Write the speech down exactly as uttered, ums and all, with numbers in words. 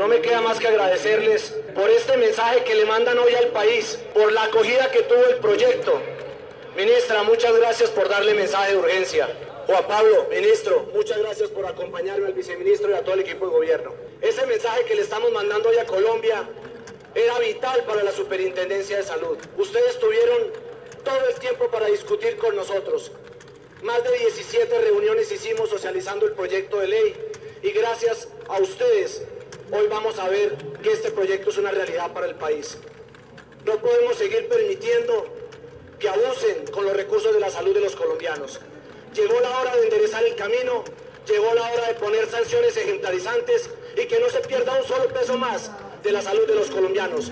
No me queda más que agradecerles por este mensaje que le mandan hoy al país, por la acogida que tuvo el proyecto. Ministra, muchas gracias por darle mensaje de urgencia. Juan Pablo, ministro, muchas gracias por acompañarme, al viceministro y a todo el equipo de gobierno. Ese mensaje que le estamos mandando hoy a Colombia era vital para la Superintendencia de Salud. Ustedes tuvieron todo el tiempo para discutir con nosotros. Más de diecisiete reuniones hicimos socializando el proyecto de ley y gracias a ustedes hoy vamos a ver que este proyecto es una realidad para el país. No podemos seguir permitiendo que abusen con los recursos de la salud de los colombianos. Llegó la hora de enderezar el camino, llegó la hora de poner sanciones ejemplarizantes y que no se pierda un solo peso más de la salud de los colombianos.